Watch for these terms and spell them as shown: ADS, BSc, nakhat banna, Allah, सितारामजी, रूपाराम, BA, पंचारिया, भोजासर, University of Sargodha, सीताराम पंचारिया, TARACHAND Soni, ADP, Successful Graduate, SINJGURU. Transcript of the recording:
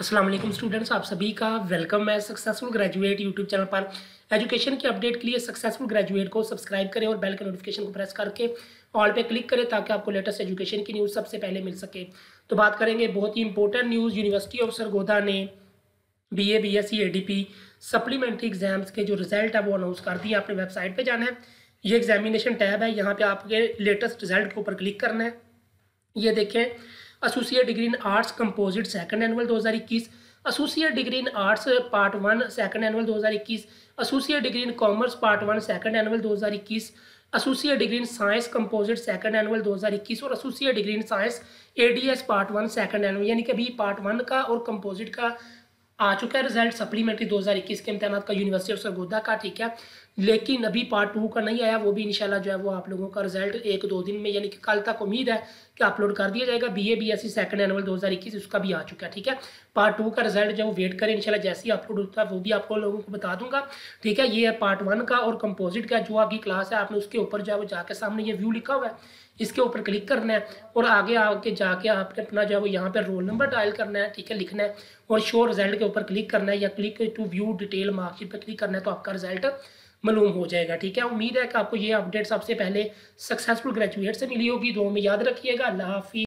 अस्सलाम वालेकुम स्टूडेंट्स, आप सभी का वेलकम है सक्सेसफुल ग्रेजुएट यूट्यूब चैनल पर। एजुकेशन के अपडेट के लिए सक्सेसफुल ग्रेजुएट को सब्सक्राइब करें और बेल के नोटिफिकेशन को प्रेस करके ऑल पे क्लिक करें ताकि आपको लेटेस्ट एजुकेशन की न्यूज़ सबसे पहले मिल सके। तो बात करेंगे बहुत ही important news, university of Sargodha ने BA, BSc, ADP supplementary exams के जो रिजल्ट है वो अनाउंस कर दिए। आपने वेबसाइट पर जाना है, ये एग्जामिनेशन टैब है, यहाँ पर आपके लेटेस्ट रिजल्ट के ऊपर क्लिक करना है। ये देखें, associate degree in arts composite second annual 2021, associate degree in arts part one second annual 2021, associate degree in commerce part one second annual 2021, associate degree in science composite second annual 2021 और associate degree in science ADS part one second annual. यानी कि अभी part one का और composite का आ चुका है result supplementary 2021 के इम्तिहान का यूनिवर्सिटी ऑफ सरगोधा का, ठीक है। लेकिन अभी पार्ट टू का नहीं आया, वो भी इंशाल्लाह जो है वो आप लोगों का रिजल्ट एक दो दिन में यानी कि कल तक उम्मीद है कि अपलोड कर दिया जाएगा। BA, BSc सेकंड एनुअल 2021 उसका भी आ चुका है, ठीक है। पार्ट टू का रिजल्ट जो है वो वेट करें, इंशाल्लाह जैसे ही अपलोड होता है वो भी आप लोगों को बता दूंगा, ठीक है। ये है पार्ट वन का और कंपोजिट का जो आपकी क्लास है, आपने उसके ऊपर जो है वो जाके सामने ये व्यू लिखा हुआ है, इसके ऊपर क्लिक करना है और आगे आके जाके आपने अपना जो है वो यहाँ पे रोल नंबर डायल करना है, ठीक है, लिखना है और शो रिजल्ट के ऊपर क्लिक करना है या click to view detail marksheet पे क्लिक करना है, तो आपका रिजल्ट मालूम हो जाएगा, ठीक है। उम्मीद है कि आपको ये अपडेट सबसे पहले सक्सेसफुल ग्रेजुएट से मिली होगी। दो में याद रखिएगा। अल्लाह हाफिज़।